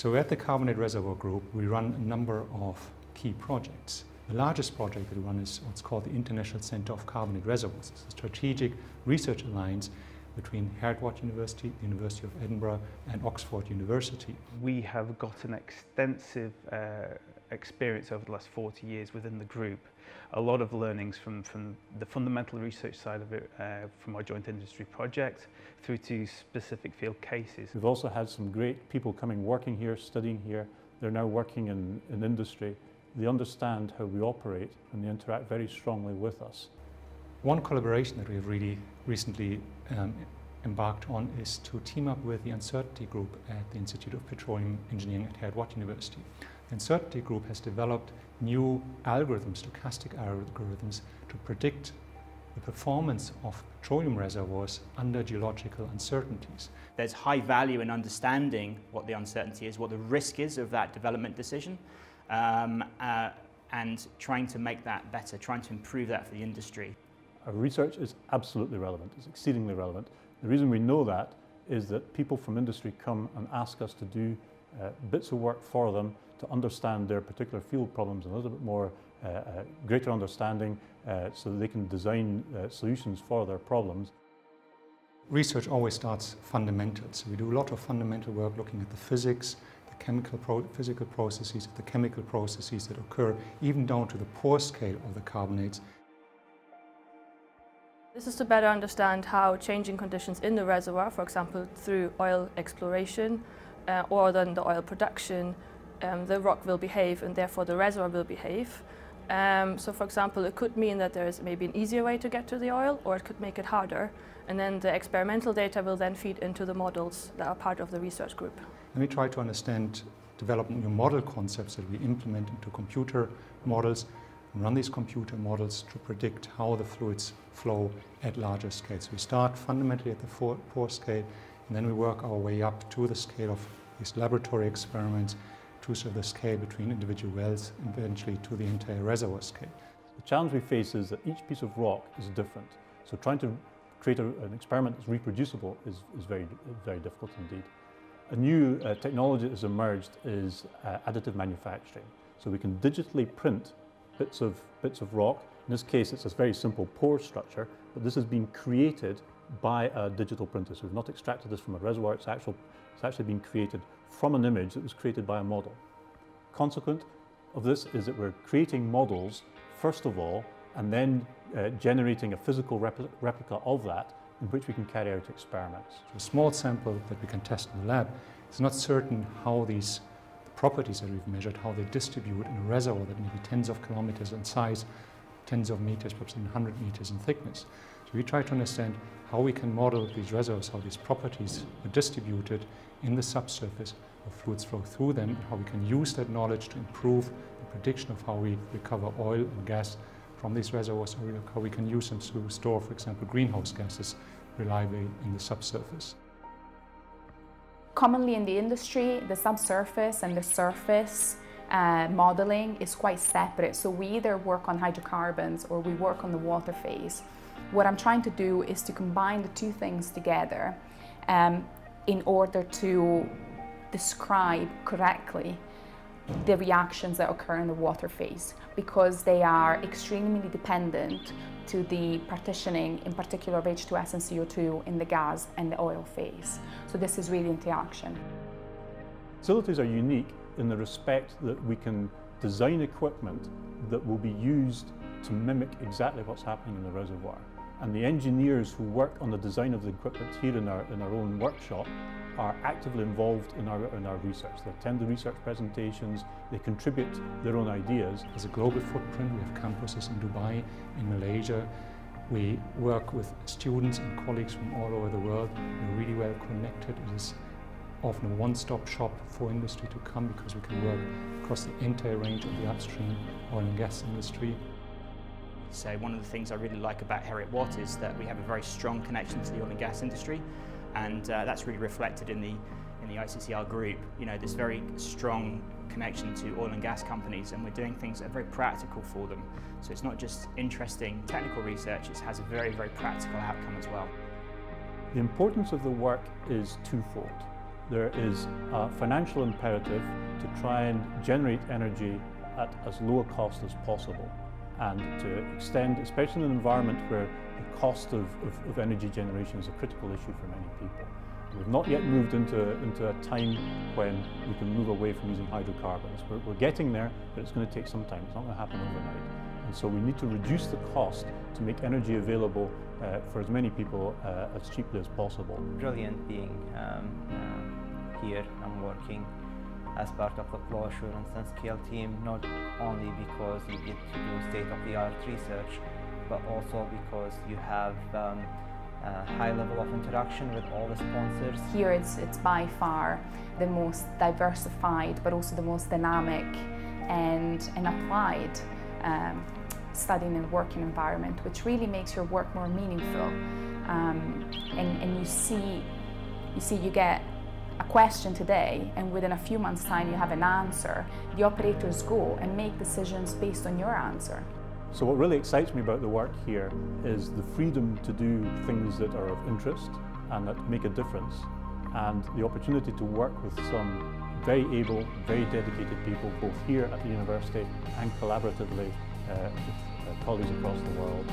So at the Carbonate Reservoir Group, we run a number of key projects. The largest project that we run is what's called the International Centre of Carbonate Reservoirs. It's a strategic research alliance between Heriot-Watt University, the University of Edinburgh, and Oxford University. We have got an extensive experience over the last 40 years within the group. A lot of learnings from the fundamental research side of it, from our joint industry project, through to specific field cases. We've also had some great people coming, working here, studying here. They're now working in industry. They understand how we operate and they interact very strongly with us. One collaboration that we have really recently embarked on is to team up with the Uncertainty Group at the Institute of Petroleum Engineering at Heriot-Watt University. The Uncertainty Group has developed new algorithms, stochastic algorithms, to predict the performance of petroleum reservoirs under geological uncertainties. There's high value in understanding what the uncertainty is, what the risk is of that development decision, and trying to make that better, trying to improve that for the industry. Our research is absolutely relevant, it's exceedingly relevant. The reason we know that is that people from industry come and ask us to do bits of work for them to understand their particular field problems and a little bit more greater understanding so that they can design solutions for their problems. Research always starts fundamental, so we do a lot of fundamental work looking at the physics, the physical processes, the chemical processes that occur even down to the pore scale of the carbonates. This is to better understand how changing conditions in the reservoir, for example through oil exploration or then the oil production, the rock will behave and therefore the reservoir will behave. So for example, it could mean that there is maybe an easier way to get to the oil, or it could make it harder, and then the experimental data will then feed into the models that are part of the research group. And we try to understand, develop new model concepts that we implement into computer models, run these computer models to predict how the fluids flow at larger scales. So we start fundamentally at the pore scale, and then we work our way up to the scale of these laboratory experiments, to sort of the scale between individual wells, and eventually to the entire reservoir scale. The challenge we face is that each piece of rock is different. So trying to create an experiment that's reproducible is very difficult indeed. A new technology that has emerged is additive manufacturing. So we can digitally print bits of rock. In this case, it's a very simple pore structure, but this has been created by a digital printer. So we've not extracted this from a reservoir, it's actually been created from an image that was created by a model. Consequent of this is that we're creating models, first of all, and then generating a physical replica of that in which we can carry out experiments. So a small sample that we can test in the lab, it's not certain how these properties that we've measured, how they distribute in a reservoir that may be tens of kilometers in size, tens of meters, perhaps even 100 meters in thickness. So we try to understand how we can model these reservoirs, how these properties are distributed in the subsurface, how fluids flow through them, and how we can use that knowledge to improve the prediction of how we recover oil and gas from these reservoirs, or how we can use them to store, for example, greenhouse gases reliably in the subsurface. Commonly in the industry, the subsurface and the surface modeling is quite separate. So we either work on hydrocarbons or we work on the water phase. What I'm trying to do is to combine the two things together in order to describe correctly the reactions that occur in the water phase, because they are extremely dependent to the partitioning, in particular of H2S and CO2 in the gas and the oil phase. So this is really interaction. Facilities are unique in the respect that we can design equipment that will be used to mimic exactly what's happening in the reservoir. And the engineers who work on the design of the equipment here in our own workshop are actively involved in our research. They attend the research presentations, they contribute their own ideas. As a global footprint, we have campuses in Dubai, in Malaysia. We work with students and colleagues from all over the world. We're really well connected. It is often a one-stop shop for industry to come, because we can work across the entire range of the upstream oil and gas industry. So one of the things I really like about Heriot-Watt is that we have a very strong connection to the oil and gas industry, and that's really reflected in the ICCR group. You know, this very strong connection to oil and gas companies, and we're doing things that are very practical for them. So it's not just interesting technical research, it has a very, very practical outcome as well. The importance of the work is twofold. there is a financial imperative to try and generate energy at as low a cost as possible, and to extend, especially in an environment where the cost of energy generation is a critical issue for many people. We've not yet moved into a time when we can move away from using hydrocarbons. We're getting there, but it's going to take some time. It's not going to happen overnight. And so we need to reduce the cost to make energy available for as many people as cheaply as possible. Brilliant being here and working as part of the Law Assurance and Scale team, not only because you get to do state-of-the-art research, but also because you have a high level of interaction with all the sponsors. Here it's by far the most diversified, but also the most dynamic and applied studying and working environment, which really makes your work more meaningful. And you get a question today, and within a few months' time you have an answer. The operators go and make decisions based on your answer. So what really excites me about the work here is the freedom to do things that are of interest and that make a difference, and the opportunity to work with some very able, very dedicated people, both here at the university and collaboratively with colleagues across the world.